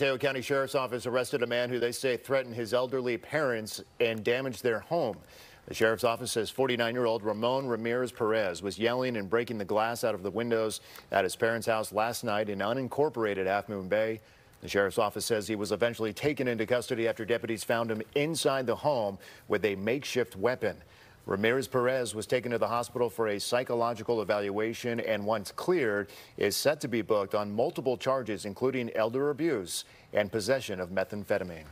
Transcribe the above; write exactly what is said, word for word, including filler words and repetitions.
Mateo County Sheriff's Office arrested a man who they say threatened his elderly parents and damaged their home. The Sheriff's Office says forty-nine-year-old Ramon Ramirez-Perez was yelling and breaking the glass out of the windows at his parents' house last night in unincorporated Half Moon Bay. The Sheriff's Office says he was eventually taken into custody after deputies found him inside the home with a makeshift weapon. Ramirez-Perez was taken to the hospital for a psychological evaluation and, once cleared, is set to be booked on multiple charges, including elder abuse and possession of methamphetamine.